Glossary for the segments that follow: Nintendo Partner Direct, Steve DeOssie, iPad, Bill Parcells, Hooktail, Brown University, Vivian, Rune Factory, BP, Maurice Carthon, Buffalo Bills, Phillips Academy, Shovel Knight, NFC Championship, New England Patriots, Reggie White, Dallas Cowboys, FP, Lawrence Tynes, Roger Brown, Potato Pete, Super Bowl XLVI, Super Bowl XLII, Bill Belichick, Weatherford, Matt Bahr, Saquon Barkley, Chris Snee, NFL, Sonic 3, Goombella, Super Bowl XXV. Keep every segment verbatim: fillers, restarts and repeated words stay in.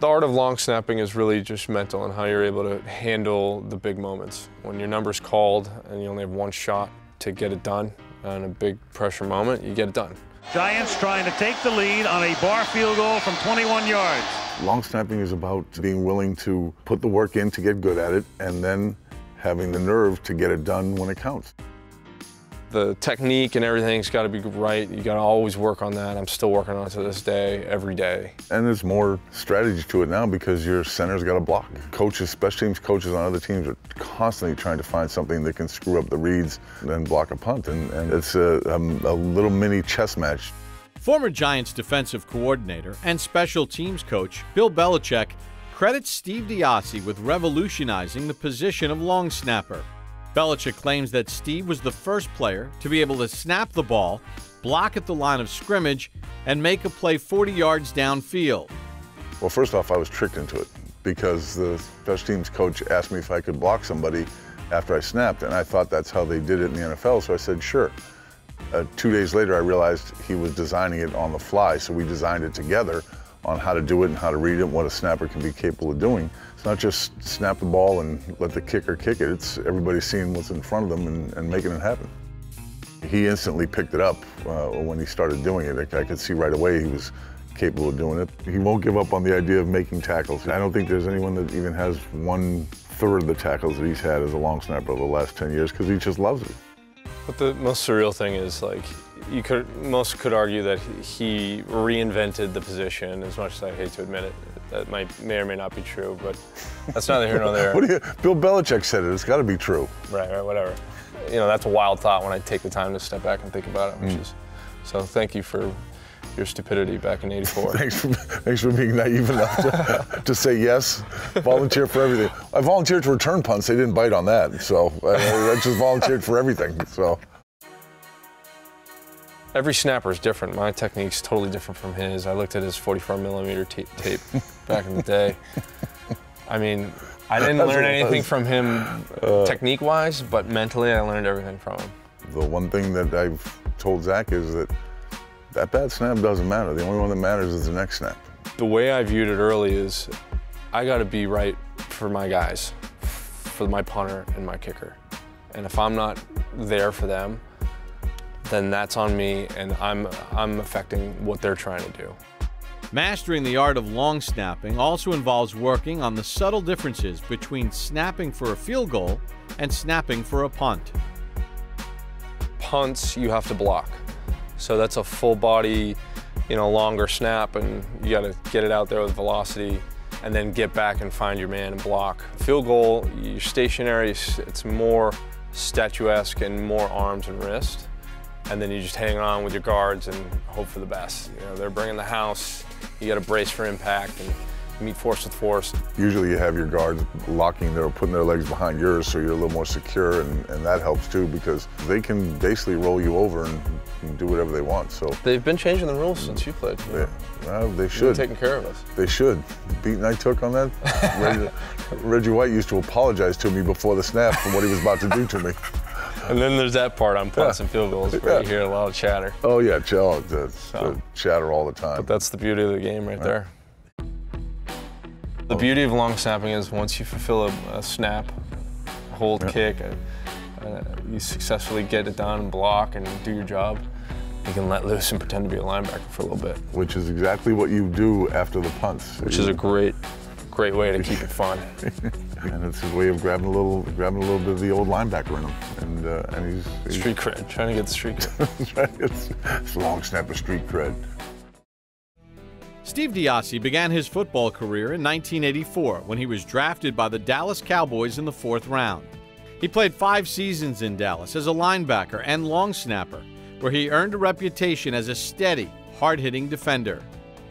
The art of long snapping is really just mental and how you're able to handle the big moments. When your number's called and you only have one shot to get it done, in a big pressure moment, you get it done. Giants trying to take the lead on a Bahr field goal from twenty-one yards. Long snapping is about being willing to put the work in to get good at it and then having the nerve to get it done when it counts. The technique and everything's got to be right. You got to always work on that. I'm still working on it to this day, every day. And there's more strategy to it now because your center's got to block. Coaches, special teams coaches on other teams are constantly trying to find something that can screw up the reads and then block a punt, and, and it's a, um, a little mini chess match. Former Giants defensive coordinator and special teams coach Bill Belichick credits Steve DeOssie with revolutionizing the position of long snapper. Belichick claims that Steve was the first player to be able to snap the ball, block at the line of scrimmage, and make a play forty yards downfield. Well, first off, I was tricked into it because the special teams coach asked me if I could block somebody after I snapped, and I thought that's how they did it in the N F L, so I said, sure. Uh, two days later, I realized he was designing it on the fly, so we designed it together on how to do it and how to read it and what a snapper can be capable of doing. It's not just snap the ball and let the kicker kick it. It's everybody seeing what's in front of them and, and making it happen. He instantly picked it up uh, when he started doing it. I could see right away he was capable of doing it. He won't give up on the idea of making tackles. I don't think there's anyone that even has one third of the tackles that he's had as a long snapper over the last ten years because he just loves it. But the most surreal thing is, like, you could, most could argue that he reinvented the position, as much as I hate to admit it. That might, may or may not be true, but that's neither here nor there. What do you, Bill Belichick said it, it's gotta be true. Right, right, whatever. You know, that's a wild thought when I take the time to step back and think about it, which mm. is, so thank you for your stupidity back in eighty-four. thanks, for, thanks for being naive enough to, to say yes, volunteer for everything. I volunteered to return punts, they didn't bite on that, so I, I just volunteered for everything, so. Every snapper is different. My technique's totally different from his. I looked at his forty-four millimeter tape back in the day. I mean, I didn't That's learn anything was. from him uh, technique-wise, but mentally I learned everything from him. The one thing that I've told Zach is that that bad snap doesn't matter. The only one that matters is the next snap. The way I viewed it early is I got to be right for my guys, for my punter and my kicker. And if I'm not there for them, then that's on me, and I'm, I'm affecting what they're trying to do. Mastering the art of long snapping also involves working on the subtle differences between snapping for a field goal and snapping for a punt. Punts, you have to block. So that's a full body, you know, longer snap, and you gotta get it out there with velocity, and then get back and find your man and block. Field goal, you're stationary, it's more statuesque and more arms and wrists. And then you just hang on with your guards and hope for the best. You know, they're bringing the house, you got to brace for impact and meet force with force. Usually you have your guards locking their, putting their legs behind yours so you're a little more secure, and, and that helps too because they can basically roll you over and, and do whatever they want, so. They've been changing the rules since you played. You yeah, well, they should. They've been taking care of us. They should. The beating I took on that, Reggie, Reggie White used to apologize to me before the snap for what he was about to do to me. And then there's that part on punts yeah. and field goals where yeah. you hear a lot of chatter. Oh yeah, ch oh, the, so, the chatter all the time. But that's the beauty of the game right, right. there. The beauty of long snapping is once you fulfill a, a snap, hold, yeah. kick, uh, uh, you successfully get it done, block, and do your job, you can let loose and pretend to be a linebacker for a little bit. Which is exactly what you do after the punts. Which is a great, great way to keep it fun. And it's his way of grabbing a little, grabbing a little bit of the old linebacker in him, and uh, and he's, he's street cred. Trying to get the street cred. It's long snapper street cred. Steve DeOssie began his football career in nineteen eighty-four when he was drafted by the Dallas Cowboys in the fourth round. He played five seasons in Dallas as a linebacker and long snapper, where he earned a reputation as a steady, hard-hitting defender.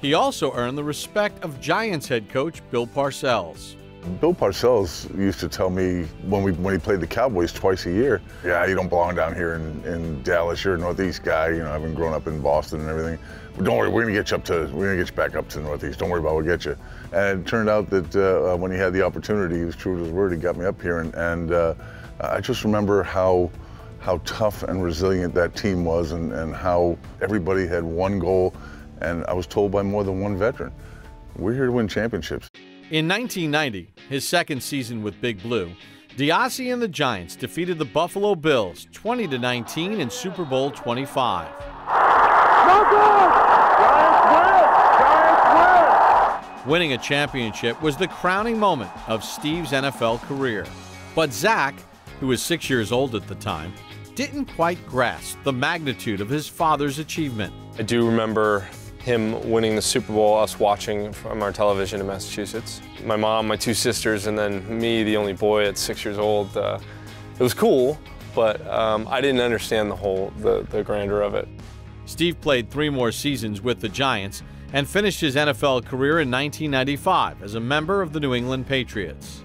He also earned the respect of Giants head coach Bill Parcells. Bill Parcells used to tell me when we when he played the Cowboys twice a year, yeah, you don't belong down here in, in Dallas. You're a Northeast guy. You know, having grown up in Boston and everything. But don't worry, we're gonna get you up to we're gonna get you back up to the Northeast. Don't worry about it, we'll get you. And it turned out that uh, when he had the opportunity, he was true to his word. He got me up here, and and uh, I just remember how how tough and resilient that team was, and and how everybody had one goal. And I was told by more than one veteran, We're here to win championships. In nineteen ninety, his second season with Big Blue, DeOssie and the Giants defeated the Buffalo Bills twenty to nineteen in Super Bowl twenty-five. Winning a championship was the crowning moment of Steve's N F L career. But Zak, who was six years old at the time, didn't quite grasp the magnitude of his father's achievement. I do remember him winning the Super Bowl, us watching from our television in Massachusetts. My mom, my two sisters, and then me, the only boy at six years old. Uh, it was cool, but um, I didn't understand the whole, the, the grandeur of it. Steve played three more seasons with the Giants and finished his N F L career in nineteen ninety-five as a member of the New England Patriots.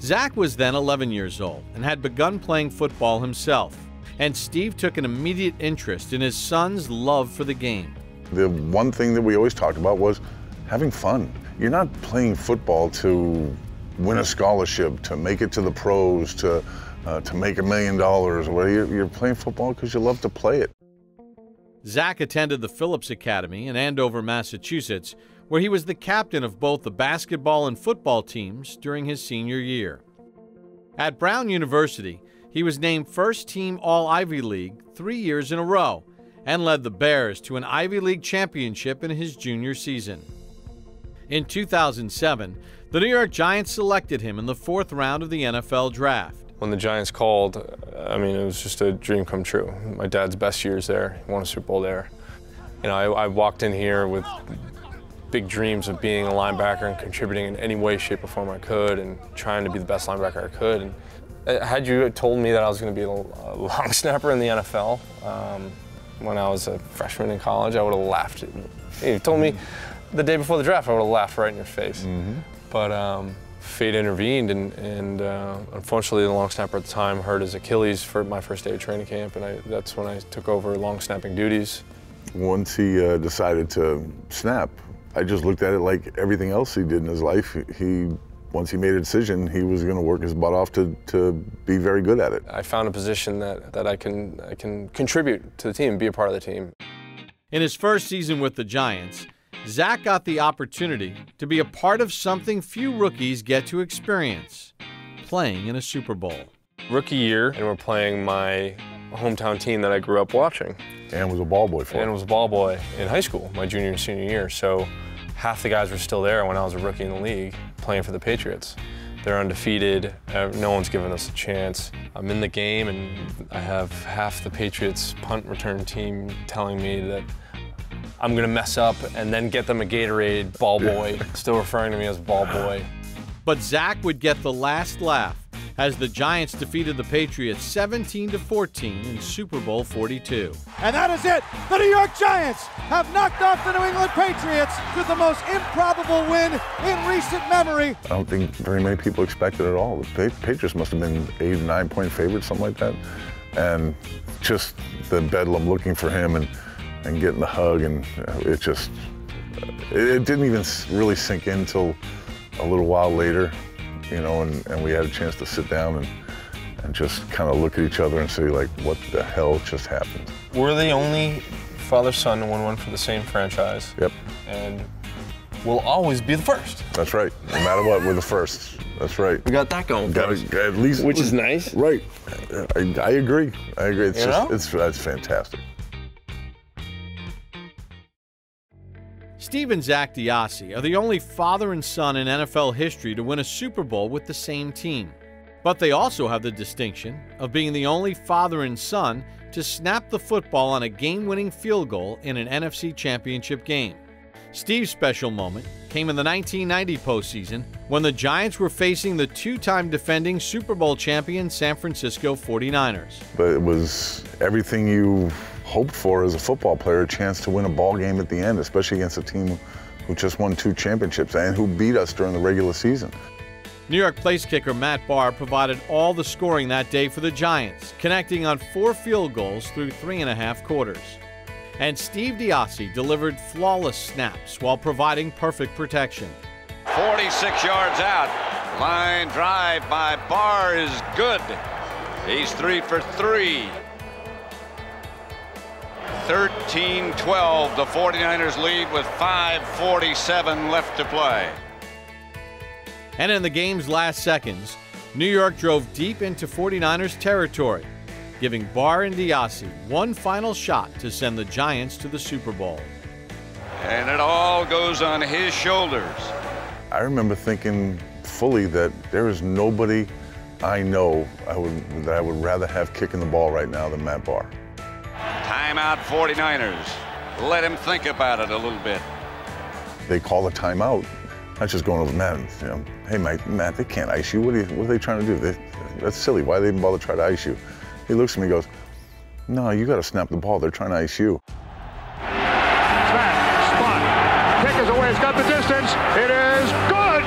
Zak was then eleven years old and had begun playing football himself, and Steve took an immediate interest in his son's love for the game. The one thing that we always talked about was having fun. You're not playing football to win a scholarship, to make it to the pros, to, uh, to make a million dollars. You're playing football because you love to play it. Zak attended the Phillips Academy in Andover, Massachusetts, where he was the captain of both the basketball and football teams during his senior year. At Brown University, he was named first-team All-Ivy League three years in a row and led the Bears to an Ivy League championship in his junior season. In two thousand seven, the New York Giants selected him in the fourth round of the N F L Draft. When the Giants called, I mean, it was just a dream come true. My dad's best years there, he won a Super Bowl there. You know, I, I walked in here with big dreams of being a linebacker and contributing in any way, shape, or form I could and trying to be the best linebacker I could. And uh, had you told me that I was going to be a long snapper in the N F L um, when I was a freshman in college, I would have laughed at you. You told me the day before the draft, I would have laughed right in your face. Mm-hmm. But, um, fate intervened, and, and uh, unfortunately the long snapper at the time hurt his Achilles for my first day of training camp, and I, that's when I took over long snapping duties. Once he uh, decided to snap, I just looked at it like everything else he did in his life. He, once he made a decision, he was going to work his butt off to, to be very good at it. I found a position that, that I can, I can contribute to the team, be a part of the team. In his first season with the Giants, Zak got the opportunity to be a part of something few rookies get to experience, playing in a Super Bowl. Rookie year, and we're playing my hometown team that I grew up watching. And was a ball boy for. And was a ball boy in high school, my junior and senior year. So half the guys were still there when I was a rookie in the league, playing for the Patriots. They're undefeated, no one's given us a chance. I'm in the game, and I have half the Patriots punt return team telling me that I'm going to mess up and then get them a Gatorade, ball boy, still referring to me as ball boy. But Zak would get the last laugh as the Giants defeated the Patriots seventeen to fourteen in Super Bowl forty-two. And that is it. The New York Giants have knocked off the New England Patriots with the most improbable win in recent memory. I don't think very many people expected it at all. The Patriots must have been eight, nine point favorites, something like that. And just the bedlam looking for him and and getting the hug, and it just, it didn't even really sink in until a little while later, you know, and, and we had a chance to sit down and, and just kind of look at each other and say, like, what the hell just happened? We're the only father-son to win one for the same franchise. Yep. And we'll always be the first. That's right. No matter what, we're the first. That's right. We got that going. Got it, at least, which is nice. Right. I, I agree. I agree. It's you just, know? it's that's fantastic. Steve and Zak DeOssie are the only father and son in N F L history to win a Super Bowl with the same team. But they also have the distinction of being the only father and son to snap the football on a game-winning field goal in an N F C Championship game. Steve's special moment came in the nineteen ninety postseason when the Giants were facing the two-time defending Super Bowl champion San Francisco forty-niners. But it was everything you hoped for as a football player, a chance to win a ball game at the end, especially against a team who just won two championships and who beat us during the regular season. New York place kicker Matt Bahr provided all the scoring that day for the Giants, connecting on four field goals through three and a half quarters. And Steve DeOssie delivered flawless snaps while providing perfect protection. forty-six yards out. Line drive by Bahr is good. He's three for three. thirteen twelve. The forty-niners lead with five forty-seven left to play. And in the game's last seconds, New York drove deep into forty-niners territory, giving Bahr and DeOssie one final shot to send the Giants to the Super Bowl. And it all goes on his shoulders. I remember thinking fully that there is nobody I know I would, that I would rather have kicking the ball right now than Matt Bahr. Timeout, forty-niners. Let him think about it a little bit. They call a timeout. Not just going over Matt, you know, hey, Mike, Matt, they can't ice you. What are, you, what are they trying to do? They, that's silly. Why they even bother trying to ice you? He looks at me and goes, no, you got to snap the ball. They're trying to ice you. Smash, spot, kick is away. It's got the distance. It is good,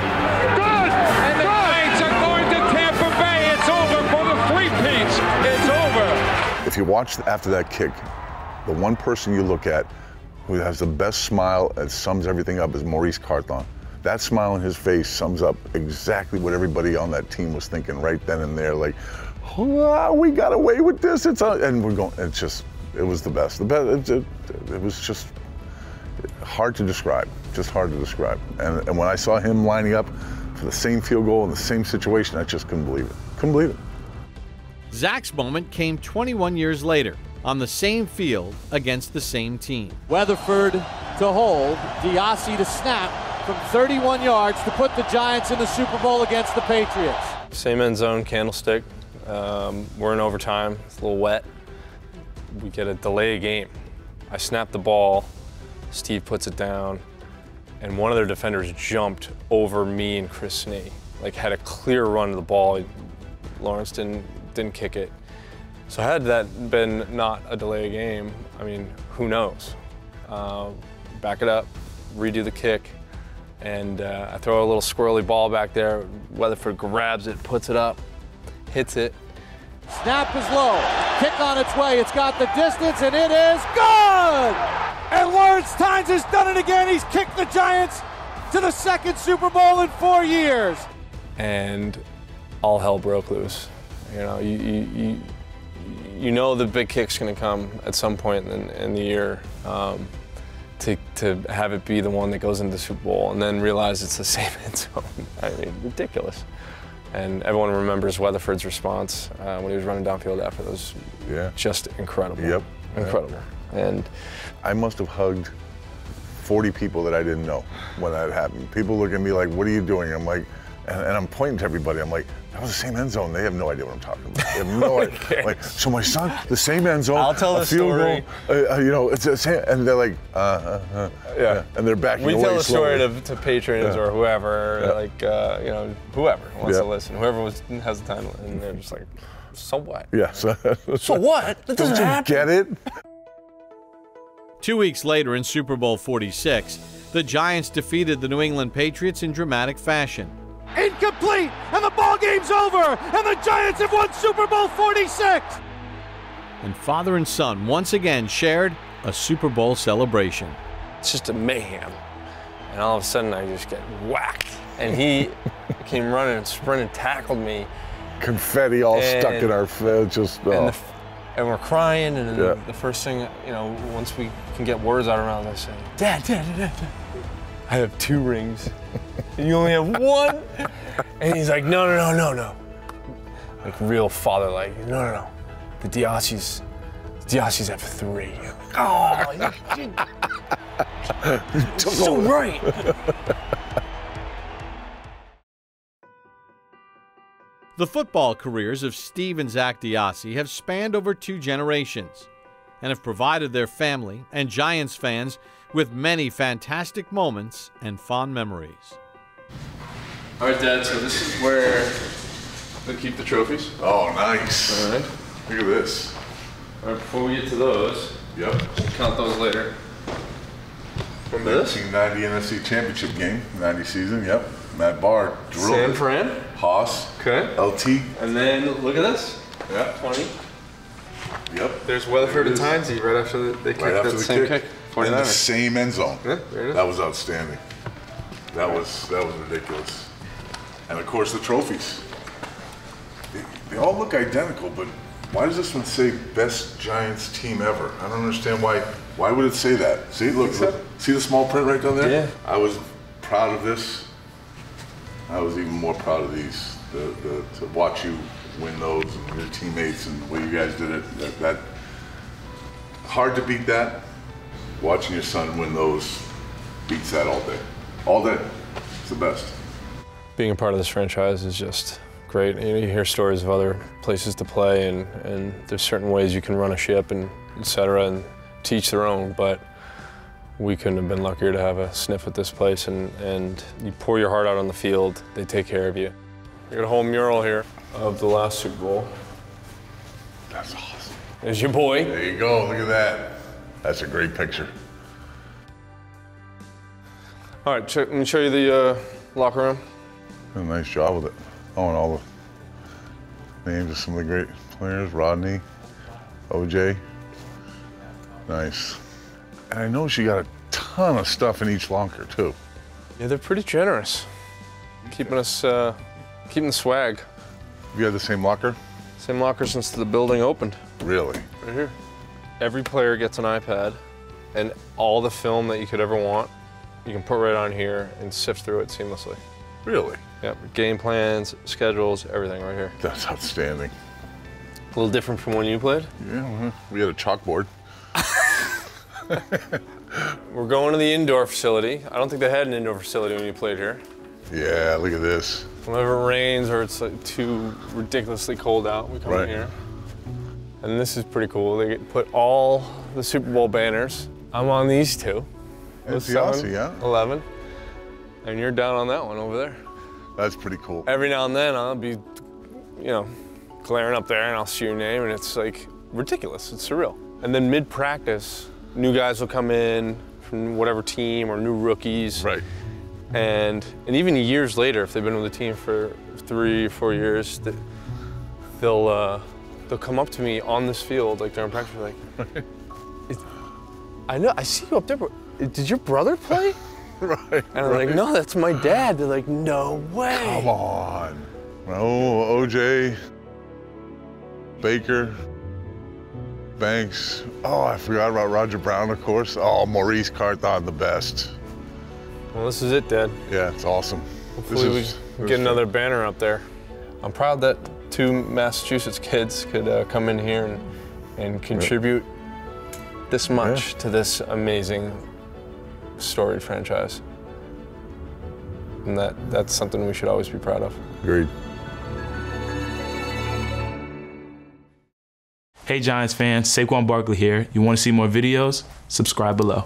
good, and the good. Giants are going to Tampa Bay. It's over for the three-peats. It's over. If you watch after that kick, the one person you look at who has the best smile and sums everything up is Maurice Carthon. That smile on his face sums up exactly what everybody on that team was thinking right then and there. Like, oh, we got away with this. It's on. And we're going. It's just, it was the best. The best. It, it, it was just hard to describe. Just hard to describe. And, and when I saw him lining up for the same field goal in the same situation, I just couldn't believe it. Couldn't believe it. Zak's moment came twenty-one years later on the same field against the same team. Weatherford to hold, DeOssie to snap from thirty-one yards to put the Giants in the Super Bowl against the Patriots. Same end zone, Candlestick. Um, we're in overtime, it's a little wet. We get a delay game. I snapped the ball, Steve puts it down, and one of their defenders jumped over me and Chris Snee. Like, had a clear run to the ball. Lawrence didn't, didn't kick it. So had that been not a delay game, I mean, who knows? Uh, back it up, redo the kick. And uh, I throw a little squirrely ball back there. Weatherford grabs it, puts it up, hits it. Snap is low, kick on its way. It's got the distance, and it is good! And Lawrence Tynes has done it again. He's kicked the Giants to the second Super Bowl in four years. And all hell broke loose. You know, you, you, you, you know the big kick's gonna come at some point in, in the year. Um, To, to have it be the one that goes into the Super Bowl and then realize it's the same end zone. I mean, ridiculous. And everyone remembers Weatherford's response uh, when he was running downfield after those. Yeah. Just incredible. Yep. Incredible. Yep. And I must have hugged forty people that I didn't know when that happened. People look at me like, what are you doing? I'm like, and, and I'm pointing to everybody. I'm like, that was the same end zone. They have no idea what I'm talking about. They have no idea. Like, so my son, the same end zone. I'll tell the story. Goal, uh, you know, it's the same, and they're like, uh, uh, uh yeah. yeah, and they're backing away. We tell the story to, to patrons yeah. or whoever, yeah. like, uh, you know, whoever wants yeah. to listen, whoever was, has the time, and they're just like, so what? Yeah. So, so what? That doesn't happen. Get it? Two weeks later, in Super Bowl forty-six, the Giants defeated the New England Patriots in dramatic fashion. Incomplete, and the ball game's over, and the Giants have won Super Bowl forty-six. And father and son once again shared a Super Bowl celebration. It's just a mayhem, and all of a sudden I just get whacked, and he came running and sprinted, tackled me. Confetti all and, stuck in our face, just oh. and, the, and we're crying, and yeah. the first thing, you know, once we can get words out of our mouth, I say, Dad, Dad, Dad, Dad. I have two rings. You only have one? And he's like, no, no, no, no, no. Like real father, like, no, no, no. The DeOssies, the DeOssies have three. Oh, you, you, you're so right. The football careers of Steve and Zak DeOssie have spanned over two generations and have provided their family and Giants fans with many fantastic moments and fond memories. All right, Dad, so this is where they keep the trophies. Oh, nice. All right. Look at this. All right, before we get to those, yep. we'll count those later. Remember this? nineteen ninety N F C Championship game, ninety season, yep. Matt Bahr drilled San Fran. Haas. Okay. L T. And then look at this. Yep. twenty. Yep. There's Weatherford there and Tynesy right after they kicked right that same kick. kick. In the same end zone. Yeah, there it is. That was outstanding. That was that was ridiculous. And of course the trophies. They, they all look identical, but Why does this one say best Giants team ever? I don't understand why. Why would it say that? See, look, look see the small print right down there? Yeah. I was proud of this. I was even more proud of these. The, the, to watch you win those and your teammates and the way you guys did it. That, that hard to beat that. Watching your son win those beats that all day. All day. It's the best. Being a part of this franchise is just great. You know, you hear stories of other places to play, and, and there's certain ways you can run a ship and et cetera, and teach their own, but we couldn't have been luckier to have a sniff at this place, and, and you pour your heart out on the field, they take care of you. You got a whole mural here of the last Super Bowl. That's awesome. There's your boy. There you go, look at that. That's a great picture. All right, let me show you the uh, locker room. Did a nice job with it. Oh, and all the names of some of the great players, Rodney, O J. Nice. And I know she got a ton of stuff in each locker, too. Yeah, they're pretty generous. Keeping us, uh, keeping the swag. You had the same locker? Same locker since the building opened. Really? Right here. Every player gets an iPad, and all the film that you could ever want, you can put right on here and sift through it seamlessly. Really? Yeah, game plans, schedules, everything right here. That's outstanding. A little different from when you played? Yeah, we had a chalkboard. We're going to the indoor facility. I don't think they had an indoor facility when you played here. Yeah, look at this. Whenever it rains or it's like too ridiculously cold out, we come right in here. And this is pretty cool. They put all the Super Bowl banners. I'm on these two. That's DeOssie, yeah. eleven. And you're down on that one over there. That's pretty cool. Every now and then I'll be, you know, glaring up there and I'll see your name and it's like ridiculous, it's surreal. And then mid-practice, new guys will come in from whatever team or new rookies. Right. And, and even years later, if they've been with the team for three or four years, they'll, uh, they'll come up to me on this field, like during practice, like, it, I know, I see you up there, but did your brother play? Right, and I'm right. like, no, that's my dad. They're like, no way. Come on. Oh, O J, Baker, Banks. Oh, I forgot about Roger Brown, of course. Oh, Maurice Carthon, the best. Well, this is it, Dad. Yeah, it's awesome. Hopefully we can get another banner up there. I'm proud that two Massachusetts kids could uh, come in here and, and contribute right. this much yeah. to this amazing storied franchise, and that that's something we should always be proud of. Agreed. Hey Giants fans, Saquon Barkley here. You want to see more videos? Subscribe below.